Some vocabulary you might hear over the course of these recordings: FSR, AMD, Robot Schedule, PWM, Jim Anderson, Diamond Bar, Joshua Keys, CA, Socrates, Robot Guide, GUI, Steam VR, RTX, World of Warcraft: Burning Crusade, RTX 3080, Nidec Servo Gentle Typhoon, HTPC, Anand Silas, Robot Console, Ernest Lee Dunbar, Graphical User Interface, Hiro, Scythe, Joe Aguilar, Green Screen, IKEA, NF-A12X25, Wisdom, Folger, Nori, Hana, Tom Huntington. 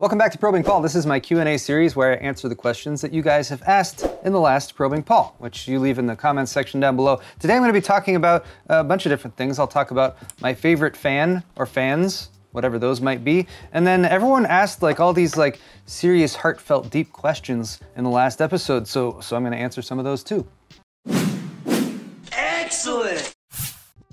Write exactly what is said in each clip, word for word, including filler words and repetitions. Welcome back to Probing Paul. This is my Q and A series where I answer the questions that you guys have asked in the last Probing Paul, which you leave in the comments section down below. Today I'm going to be talking about a bunch of different things. I'll talk about my favorite fan or fans, whatever those might be. And then everyone asked like all these like serious, heartfelt, deep questions in the last episode. So, so I'm going to answer some of those too. Excellent.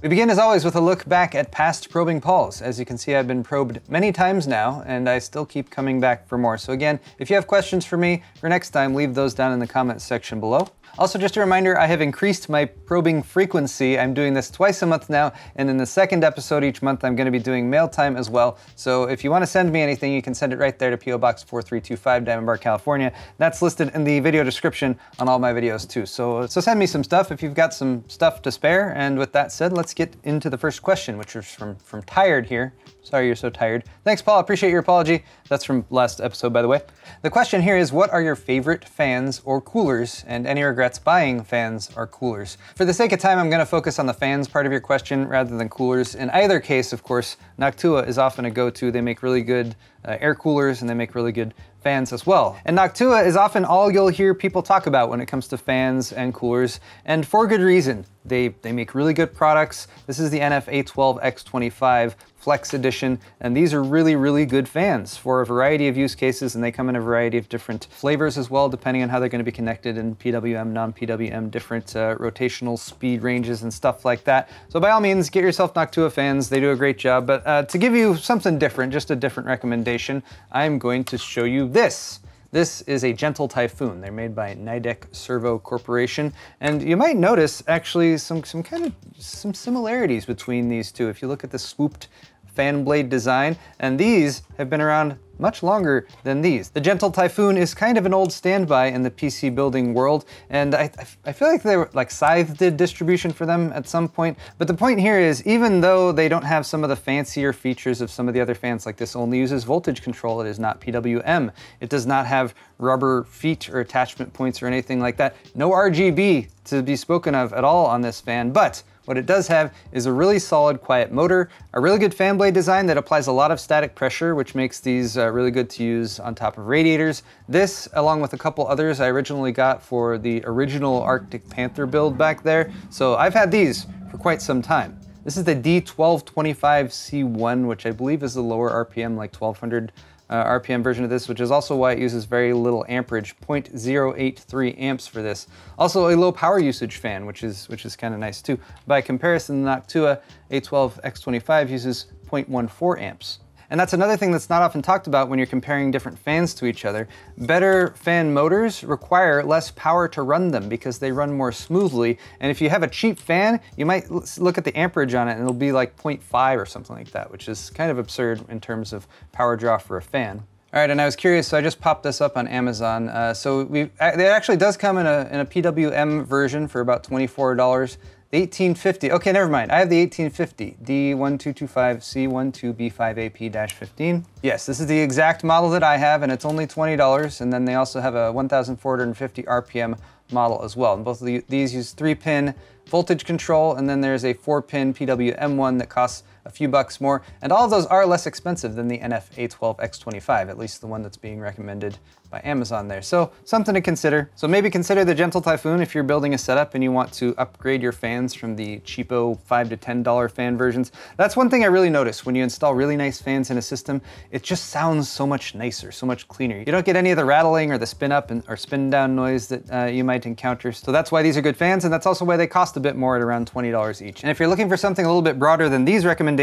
We begin, as always, with a look back at past Probing Pauls. As you can see, I've been probed many times now, and I still keep coming back for more. So again, if you have questions for me for next time, leave those down in the comments section below. Also, just a reminder, I have increased my probing frequency. I'm doing this twice a month now, and in the second episode each month, I'm going to be doing mail time as well. So if you want to send me anything, you can send it right there to P O Box four three two five, Diamond Bar, California. That's listed in the video description on all my videos too. So, so send me some stuff if you've got some stuff to spare. And with that said, let's get into the first question, which is from, from Tired here. Sorry you're so tired. Thanks, Paul, appreciate your apology. That's from last episode, by the way. The question here is, what are your favorite fans or coolers, and any regrets buying fans or coolers? For the sake of time, I'm gonna focus on the fans part of your question rather than coolers. In either case, of course, Noctua is often a go-to. They make really good uh, air coolers, and they make really good fans as well. And Noctua is often all you'll hear people talk about when it comes to fans and coolers, and for good reason. They, they make really good products. This is the N F A twelve X twenty-five Flex Edition, and these are really, really good fans for a variety of use cases, and they come in a variety of different flavors as well, depending on how they're gonna be connected in P W M, non-P W M, different uh, rotational speed ranges and stuff like that. So by all means, get yourself Noctua fans. They do a great job, but uh, to give you something different, just a different recommendation, I'm going to show you this. This is a Gentle Typhoon. They're made by Nidec Servo Corporation. And you might notice actually some, some kind of some similarities between these two. If you look at the swooped fan blade design, and these have been around much longer than these. The Gentle Typhoon is kind of an old standby in the P C building world, and I, I feel like they were, like Scythe did distribution for them at some point, but the point here is, even though they don't have some of the fancier features of some of the other fans, like this only uses voltage control, it is not P W M. It does not have rubber feet or attachment points or anything like that. No R G B to be spoken of at all on this fan, but what it does have is a really solid quiet motor, a really good fan blade design that applies a lot of static pressure, which makes these uh, really good to use on top of radiators. This, along with a couple others I originally got for the original Arctic Panther build back there. So I've had these for quite some time. This is the D twelve twenty-five C one, which I believe is the lower R P M, like twelve hundred Uh, R P M version of this, which is also why it uses very little amperage, zero point zero eight three amps for this. Also a low power usage fan, which is which is kind of nice too. By comparison, the Noctua A twelve X twenty-five uses zero point one four amps. And that's another thing that's not often talked about when you're comparing different fans to each other. Better fan motors require less power to run them because they run more smoothly. And if you have a cheap fan, you might look at the amperage on it and it'll be like zero point five or something like that, which is kind of absurd in terms of power draw for a fan. All right, and I was curious, so I just popped this up on Amazon. Uh, so we've, it actually does come in a, in a P W M version for about twenty-four dollars. eighteen fifty, okay, never mind. I have the eighteen fifty, D twelve twenty-five C twelve B five A P fifteen. Yes, this is the exact model that I have, and it's only twenty dollars, and then they also have a one thousand four hundred fifty R P M model as well. And both of the, these use three pin voltage control, and then there's a four pin P W M one that costs a few bucks more, and all of those are less expensive than the N F A twelve X twenty-five, at least the one that's being recommended by Amazon there. So something to consider. So maybe consider the Gentle Typhoon if you're building a setup and you want to upgrade your fans from the cheapo five to ten dollar fan versions. That's one thing I really noticed when you install really nice fans in a system, it just sounds so much nicer, so much cleaner. You don't get any of the rattling or the spin up and, or spin down noise that uh, you might encounter. So that's why these are good fans, and that's also why they cost a bit more at around twenty dollars each. And if you're looking for something a little bit broader than these recommendations,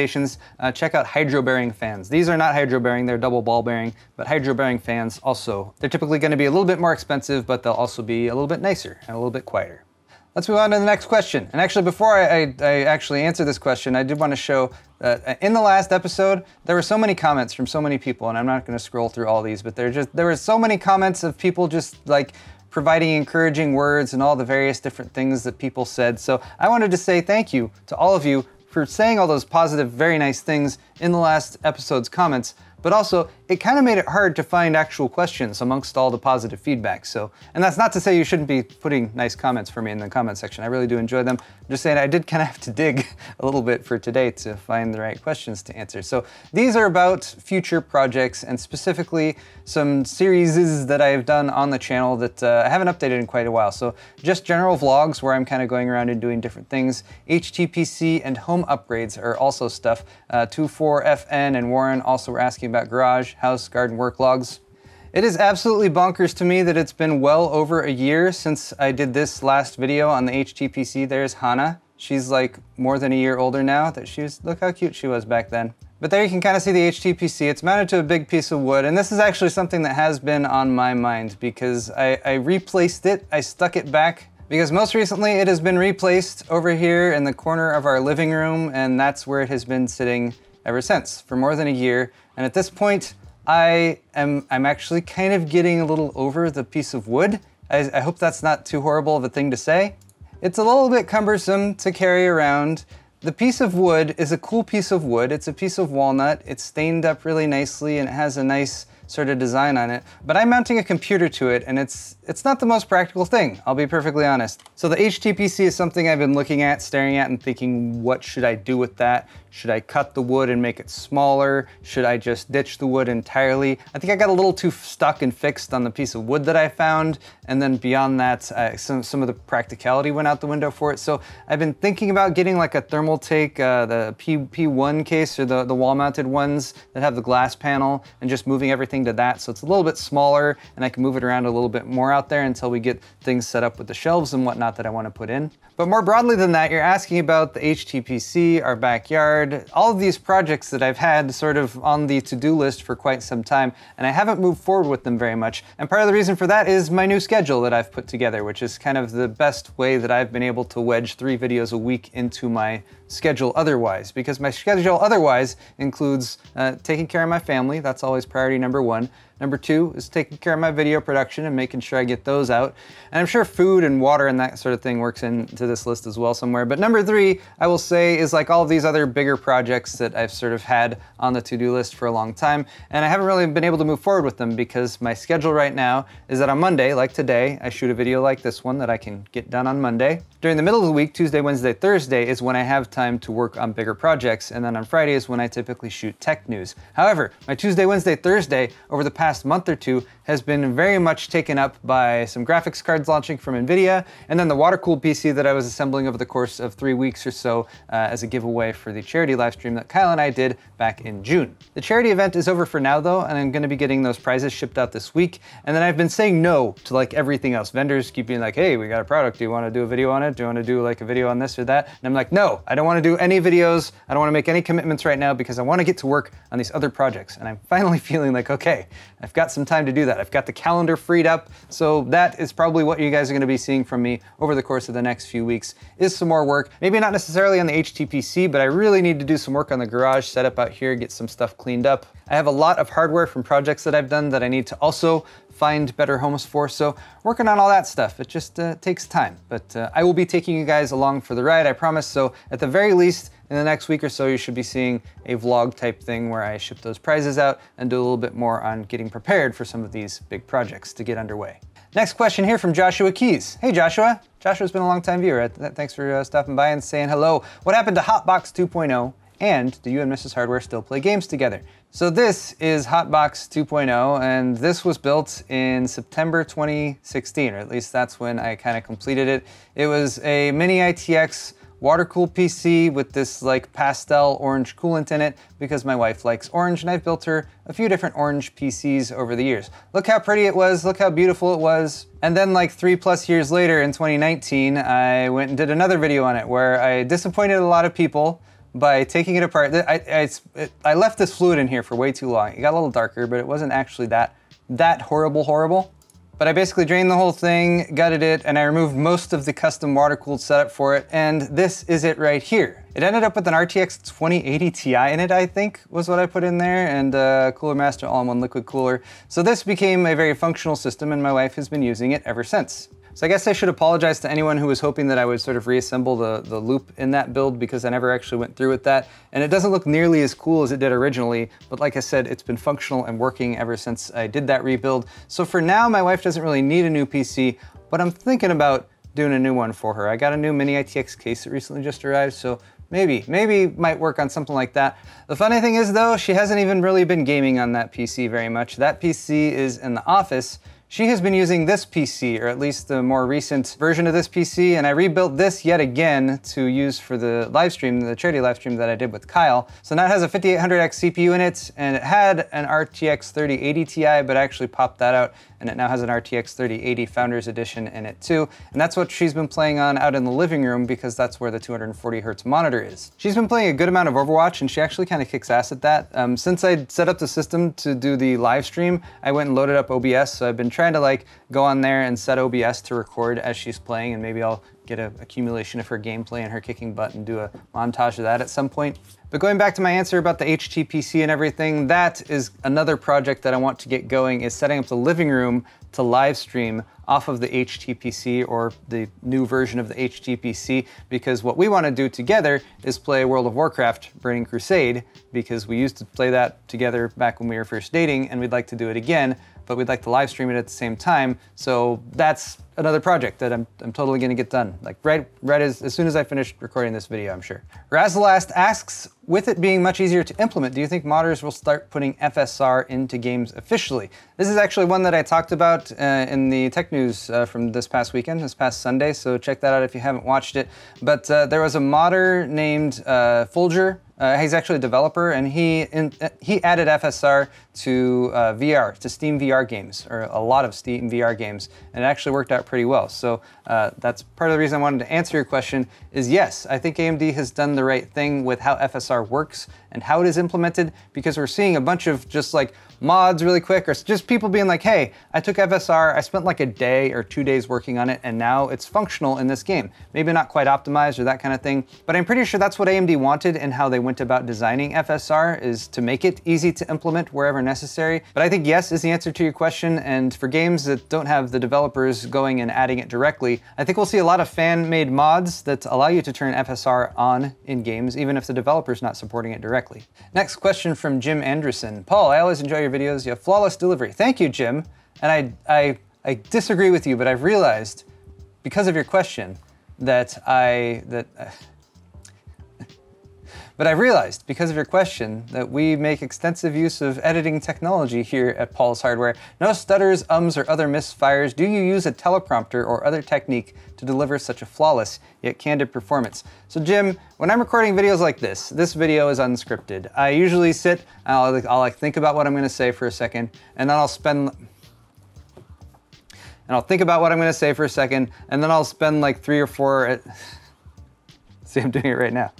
Uh, check out hydro-bearing fans. These are not hydro-bearing, they're double ball bearing, but hydro-bearing fans also. They're typically gonna be a little bit more expensive, but they'll also be a little bit nicer and a little bit quieter. Let's move on to the next question. And actually, before I, I, I actually answer this question, I did wanna show Uh, in the last episode, there were so many comments from so many people, and I'm not gonna scroll through all these, but there just there were so many comments of people just like providing encouraging words and all the various different things that people said. So I wanted to say thank you to all of you for saying all those positive, very nice things in the last episode's comments. But also, it kind of made it hard to find actual questions amongst all the positive feedback. So, and that's not to say you shouldn't be putting nice comments for me in the comment section. I really do enjoy them. I'm just saying I did kind of have to dig a little bit for today to find the right questions to answer. So these are about future projects and specifically some series that I have done on the channel that uh, I haven't updated in quite a while. So just general vlogs where I'm kind of going around and doing different things. H T P C and home upgrades are also stuff. Uh, two four F N and Warren also were asking about garage, house, garden work logs. It is absolutely bonkers to me that it's been well over a year since I did this last video on the H T P C. There's Hana. She's like more than a year older now. That she was, look how cute she was back then. But there you can kind of see the H T P C. It's mounted to a big piece of wood, and this is actually something that has been on my mind because I, I replaced it, I stuck it back, because most recently it has been replaced over here in the corner of our living room, and that's where it has been sitting ever since, for more than a year. And at this point, I am I'm actually kind of getting a little over the piece of wood. I, I hope that's not too horrible of a thing to say. It's a little bit cumbersome to carry around. The piece of wood is a cool piece of wood. It's a piece of walnut. It's stained up really nicely and it has a nice sort of design on it, but I'm mounting a computer to it and it's it's not the most practical thing, I'll be perfectly honest. So the H T P C is something I've been looking at, staring at and thinking, what should I do with that? Should I cut the wood and make it smaller? Should I just ditch the wood entirely? I think I got a little too stuck and fixed on the piece of wood that I found, and then beyond that, uh, some, some of the practicality went out the window for it. So I've been thinking about getting like a Thermaltake, uh, the P, P1 case or the, the wall-mounted ones that have the glass panel, and just moving everything to that, so it's a little bit smaller and I can move it around a little bit more out there until we get things set up with the shelves and whatnot that I want to put in. But more broadly than that, you're asking about the H T P C, our backyard, all of these projects that I've had sort of on the to-do list for quite some time, and I haven't moved forward with them very much. And part of the reason for that is my new schedule that I've put together, which is kind of the best way that I've been able to wedge three videos a week into my schedule otherwise, because my schedule otherwise includes uh, taking care of my family. That's always priority number one. Number two is taking care of my video production and making sure I get those out. And I'm sure food and water and that sort of thing works into this list as well somewhere. But number three, I will say, is like all of these other bigger projects that I've sort of had on the to-do list for a long time. And I haven't really been able to move forward with them because my schedule right now is that on Monday, like today, I shoot a video like this one that I can get done on Monday. During the middle of the week, Tuesday, Wednesday, Thursday, is when I have time to work on bigger projects. And then on Friday is when I typically shoot tech news. However, my Tuesday, Wednesday, Thursday, over the past Past month or two has been very much taken up by some graphics cards launching from NVIDIA, and then the water-cooled P C that I was assembling over the course of three weeks or so uh, as a giveaway for the charity live stream that Kyle and I did back in June. The charity event is over for now though, and I'm gonna be getting those prizes shipped out this week, and then I've been saying no to like everything else. Vendors keep being like, hey, we got a product, do you wanna do a video on it? Do you wanna do like a video on this or that? And I'm like, no, I don't wanna do any videos, I don't wanna make any commitments right now because I wanna get to work on these other projects, and I'm finally feeling like, okay, I've got some time to do that. I've got the calendar freed up. So that is probably what you guys are gonna be seeing from me over the course of the next few weeks, is some more work. Maybe not necessarily on the H T P C, but I really need to do some work on the garage setup out here, get some stuff cleaned up. I have a lot of hardware from projects that I've done that I need to also find better homes for. So working on all that stuff, it just uh, takes time. But uh, I will be taking you guys along for the ride, I promise. So at the very least, in the next week or so, you should be seeing a vlog type thing where I ship those prizes out and do a little bit more on getting prepared for some of these big projects to get underway. Next question here from Joshua Keys. Hey Joshua. Joshua's been a long time viewer. Thanks for uh, stopping by and saying hello. What happened to Hotbox two point oh? And do you and Missus Hardware still play games together? So this is Hotbox two point oh, and this was built in September twenty sixteen, or at least that's when I kind of completed it. It was a mini I T X water-cooled P C with this like pastel orange coolant in it because my wife likes orange, and I've built her a few different orange P Cs over the years. Look how pretty it was, look how beautiful it was. And then like three plus years later in twenty nineteen, I went and did another video on it where I disappointed a lot of people by taking it apart. I, I, I left this fluid in here for way too long. It got a little darker, but it wasn't actually that, that horrible, horrible. But I basically drained the whole thing, gutted it, and I removed most of the custom water-cooled setup for it, and this is it right here. It ended up with an R T X twenty eighty Ti in it, I think, was what I put in there, and uh, Cooler Master all-in-one liquid cooler. So this became a very functional system, and my wife has been using it ever since. So I guess I should apologize to anyone who was hoping that I would sort of reassemble the, the loop in that build, because I never actually went through with that. And it doesn't look nearly as cool as it did originally, but like I said, it's been functional and working ever since I did that rebuild. So for now, my wife doesn't really need a new P C, but I'm thinking about doing a new one for her. I got a new mini I T X case that recently just arrived, so maybe, maybe might work on something like that. The funny thing is though, she hasn't even really been gaming on that P C very much. That P C is in the office. She has been using this P C, or at least the more recent version of this P C, and I rebuilt this yet again to use for the live stream, the charity live stream that I did with Kyle. So now it has a fifty-eight hundred X C P U in it, and it had an R T X thirty eighty Ti, but I actually popped that out, and it now has an R T X thirty eighty Founders Edition in it too. And that's what she's been playing on out in the living room, because that's where the two hundred forty hertz monitor is. She's been playing a good amount of Overwatch, and she actually kind of kicks ass at that. Um, since I set up the system to do the live stream, I went and loaded up O B S, so I've been trying trying to like go on there and set O B S to record as she's playing, and maybe I'll get an accumulation of her gameplay and her kicking butt and do a montage of that at some point. But going back to my answer about the H T P C and everything, that is another project that I want to get going, is setting up the living room to live stream off of the H T P C, or the new version of the H T P C, because what we want to do together is play World of Warcraft: Burning Crusade, because we used to play that together back when we were first dating, and we'd like to do it again, but we'd like to live stream it at the same time. So that's another project that I'm, I'm totally gonna get done. Like right, right as, as soon as I finish recording this video, I'm sure. Razalast asks, with it being much easier to implement, do you think modders will start putting F S R into games officially? This is actually one that I talked about uh, in the tech news uh, from this past weekend, this past Sunday, so check that out if you haven't watched it. But uh, there was a modder named uh, Folger. Uh, he's actually a developer, and he in, uh, he added F S R to uh, V R, to Steam V R games, or a lot of Steam V R games, and it actually worked out pretty well. So uh, that's part of the reason I wanted to answer your question, is yes, I think A M D has done the right thing with how F S R works and how it is implemented, because we're seeing a bunch of just like mods really quick, or just people being like, hey, I took F S R, I spent like a day or two days working on it, and now it's functional in this game. Maybe not quite optimized or that kind of thing, but I'm pretty sure that's what A M D wanted and how they went about designing F S R, is to make it easy to implement wherever necessary. But I think yes is the answer to your question, and for games that don't have the developers going and adding it directly, I think we'll see a lot of fan-made mods that allow you to turn F S R on in games, even if the developer's not supporting it directly. Next question from Jim Anderson. Paul, I always enjoy your videos. You have flawless delivery. Thank you, Jim. And I, I, I disagree with you, but I've realized, because of your question, that I, that, uh, But I realized, because of your question, that we make extensive use of editing technology here at Paul's Hardware. No stutters, ums, or other misfires. Do you use a teleprompter or other technique to deliver such a flawless yet candid performance? So Jim, when I'm recording videos like this, this video is unscripted. I usually sit, I'll, I'll like think about what I'm gonna say for a second, and then I'll spend, and I'll think about what I'm gonna say for a second, and then I'll spend like three or four, at, see, I'm doing it right now.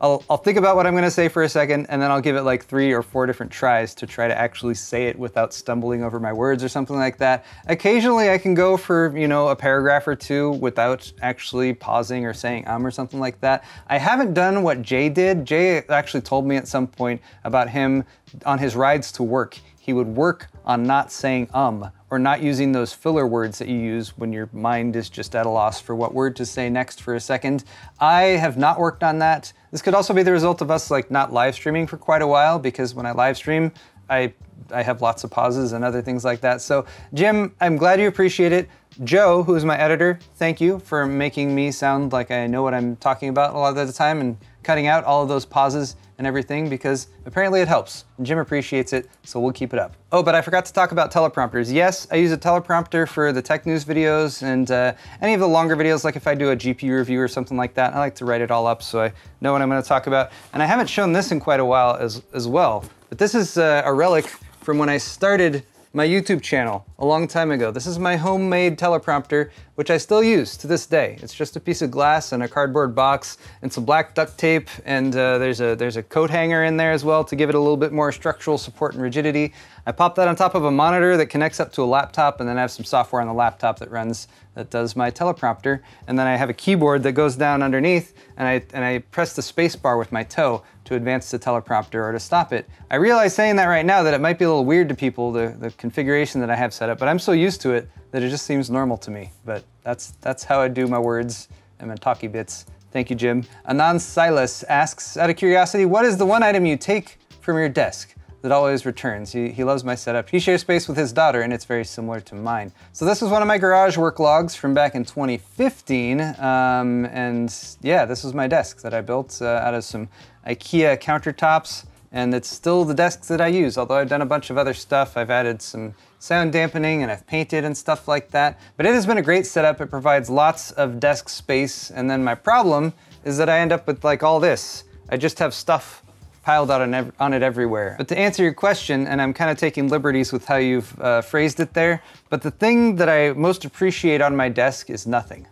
I'll, I'll think about what I'm gonna say for a second, and then I'll give it like three or four different tries to try to actually say it without stumbling over my words or something like that. Occasionally I can go for, you know, a paragraph or two without actually pausing or saying um or something like that. I haven't done what Jay did. Jay actually told me at some point about him on his rides to work. He would work on not saying um, or not using those filler words that you use when your mind is just at a loss for what word to say next for a second. I have not worked on that. This could also be the result of us like not live streaming for quite a while, because when I live stream, I, I have lots of pauses and other things like that. So Jim, I'm glad you appreciate it. Joe, who is my editor, thank you for making me sound like I know what I'm talking about a lot of the time, and cutting out all of those pauses and everything, because apparently it helps. Jim appreciates it, so we'll keep it up. Oh, but I forgot to talk about teleprompters. Yes, I use a teleprompter for the tech news videos and uh, any of the longer videos, like if I do a G P U review or something like that, I like to write it all up so I know what I'm gonna talk about. And I haven't shown this in quite a while as, as well, but this is uh, a relic from when I started my YouTube channel a long time ago. This is my homemade teleprompter, which I still use to this day. It's just a piece of glass and a cardboard box and some black duct tape, and uh, there's a there's a coat hanger in there as well to give it a little bit more structural support and rigidity. I pop that on top of a monitor that connects up to a laptop, and then I have some software on the laptop that runs that does my teleprompter, and then I have a keyboard that goes down underneath, and I, and I press the space bar with my toe to advance the teleprompter or to stop it. I realize saying that right now that it might be a little weird to people, the, the configuration that I have set up, but I'm so used to it that it just seems normal to me. But that's, that's how I do my words and my talkie bits. Thank you, Jim. Anand Silas asks, out of curiosity, what is the one item you take from your desk that always returns? He, he loves my setup. He shares space with his daughter, and it's very similar to mine. So this was one of my garage work logs from back in twenty fifteen. Um, and yeah, this was my desk that I built uh, out of some IKEA countertops. And it's still the desk that I use, although I've done a bunch of other stuff. I've added some sound dampening, and I've painted and stuff like that. But it has been a great setup. It provides lots of desk space. And then my problem is that I end up with like all this. I just have stuff piled out on, on it everywhere. But to answer your question, and I'm kind of taking liberties with how you've uh, phrased it there, but the thing that I most appreciate on my desk is nothing.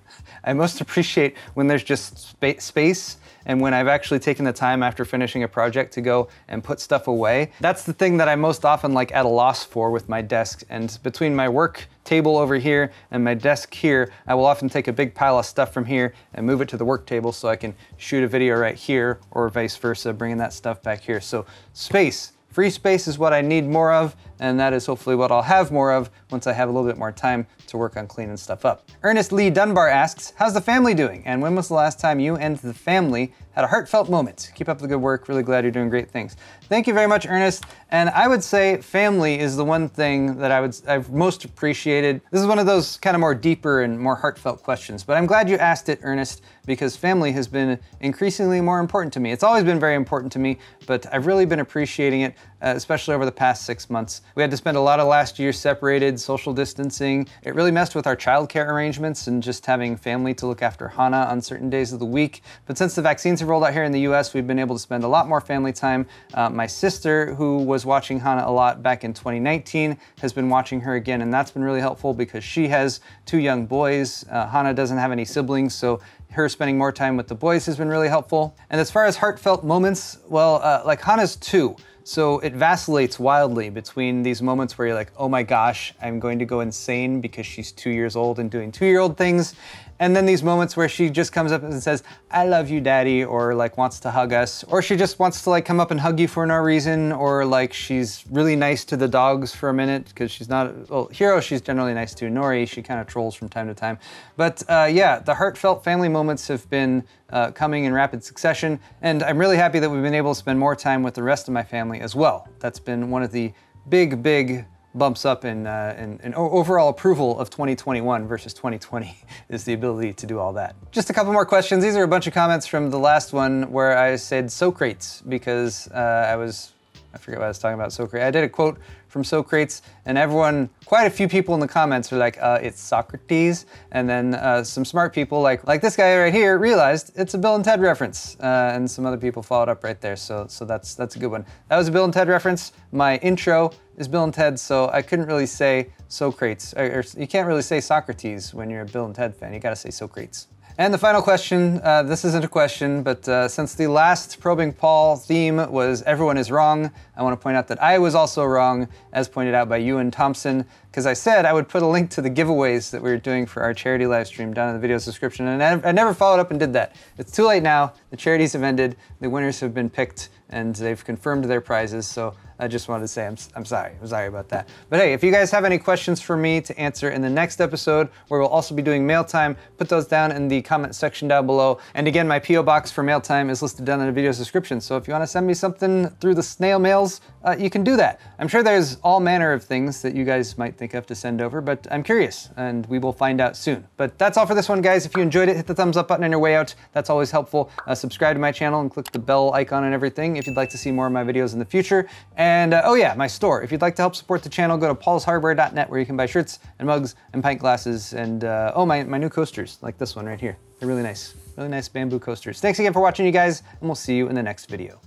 I most appreciate when there's just spa space and when I've actually taken the time after finishing a project to go and put stuff away. That's the thing that I most often like at a loss for with my desk. And between my work table over here and my desk here, I will often take a big pile of stuff from here and move it to the work table so I can shoot a video right here, or vice versa, bringing that stuff back here. So space, free space is what I need more of, and that is hopefully what I'll have more of once I have a little bit more time to work on cleaning stuff up. Ernest Lee Dunbar asks, how's the family doing? And when was the last time you and the family had a heartfelt moment? Keep up the good work, really glad you're doing great things. Thank you very much, Ernest. And I would say family is the one thing that I would, I've most appreciated. This is one of those kind of more deeper and more heartfelt questions, but I'm glad you asked it, Ernest, because family has been increasingly more important to me. It's always been very important to me, but I've really been appreciating it, uh, especially over the past six months. We had to spend a lot of last year separated, social distancing. It really messed with our childcare arrangements and just having family to look after Hana on certain days of the week. But since the vaccines have rolled out here in the U S, we've been able to spend a lot more family time. Uh, my sister, who was watching Hana a lot back in twenty nineteen, has been watching her again, and that's been really helpful because she has two young boys. Uh, Hana doesn't have any siblings, so her spending more time with the boys has been really helpful. And as far as heartfelt moments, well, uh, like Hana's two. So it vacillates wildly between these moments where you're like, oh my gosh, I'm going to go insane because she's two years old and doing two-year-old things. And then these moments where she just comes up and says, I love you, daddy, or like wants to hug us, or she just wants to like come up and hug you for no reason, or like she's really nice to the dogs for a minute because she's not, well, Hiro she's generally nice to. Nori, she kind of trolls from time to time. But uh, yeah, the heartfelt family moments have been uh, coming in rapid succession, and I'm really happy that we've been able to spend more time with the rest of my family as well. That's been one of the big, big bumps up in, uh, in, in overall approval of twenty twenty-one versus twenty twenty is the ability to do all that. Just a couple more questions. These are a bunch of comments from the last one where I said Socrates because uh, I was, I forget what I was talking about, Socrates. I did a quote from Socrates and everyone, quite a few people in the comments were like, uh, it's Socrates. And then uh, some smart people like, like this guy right here realized it's a Bill and Ted reference. Uh, and some other people followed up right there. So, so that's, that's a good one. That was a Bill and Ted reference. My intro is Bill and Ted, so I couldn't really say Socrates, or, or you can't really say Socrates when you're a Bill and Ted fan, you gotta say Socrates. And the final question, uh, this isn't a question, but uh, since the last Probing Paul theme was everyone is wrong, I wanna point out that I was also wrong, as pointed out by Ewan Thompson, because I said I would put a link to the giveaways that we were doing for our charity live stream down in the video's description, and I, I never followed up and did that. It's too late now, the charities have ended, the winners have been picked, and they've confirmed their prizes, so I just wanted to say I'm, I'm sorry, I'm sorry about that. But hey, if you guys have any questions for me to answer in the next episode, where we'll also be doing mail time, put those down in the comment section down below. And again, my P O box for mail time is listed down in the video's description, so if you wanna send me something through the snail mails, uh, you can do that. I'm sure there's all manner of things that you guys might think of to send over, but I'm curious, and we will find out soon. But that's all for this one, guys. If you enjoyed it, hit the thumbs up button on your way out. That's always helpful. Uh, subscribe to my channel and click the bell icon and everything if you'd like to see more of my videos in the future. And uh, oh yeah, my store. If you'd like to help support the channel, go to paulshardware dot net where you can buy shirts and mugs and pint glasses and uh, oh, my, my new coasters, like this one right here. They're really nice, really nice bamboo coasters. Thanks again for watching, you guys, and we'll see you in the next video.